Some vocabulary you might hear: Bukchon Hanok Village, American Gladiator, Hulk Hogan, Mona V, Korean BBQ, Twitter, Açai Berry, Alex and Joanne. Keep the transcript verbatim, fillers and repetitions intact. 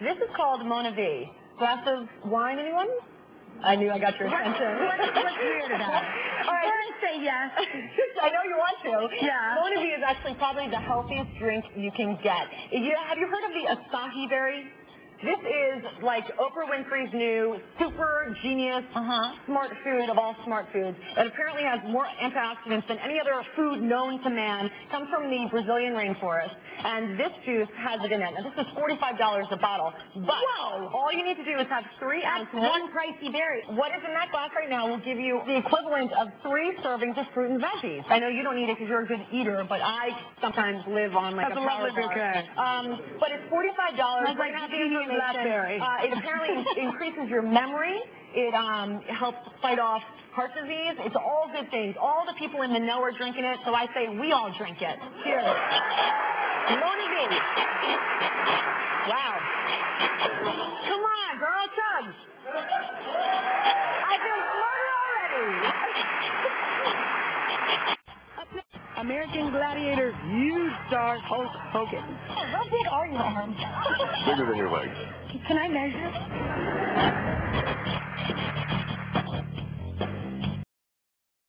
This is called Mona V. Glass of wine, anyone? I knew I got your attention. What's weird about it? All right, I'm going to say yes. I know you want to. Yeah. Mona V is actually probably the healthiest drink you can get. You, have you heard of the Açai Berry? This is like Oprah Winfrey's new super genius uh-huh. smart food of all smart foods. It apparently has more antioxidants than any other food known to man. It comes from the Brazilian rainforest, and this juice has it in it. Now, this is forty-five dollars a bottle, but whoa. All you need to do is have three ounces. One pricey berry. What is in that glass right now will give you the equivalent of three servings of fruit and veggies. I know you don't need it because you're a good eater, but I sometimes live on like that's a power bar. Okay. Um, but it's forty-five dollars. Like Blackberry. Uh, it apparently increases your memory. It um, helps fight off heart disease. It's all good things. All the people in the know are drinking it, so I say we all drink it. Cheers. Mona V. Wow. Come on, girl, chug. I feel smarter already. American Gladiator, huge star, Hulk Hogan. Oh, how big are your arms? Bigger than your legs. Can I measure?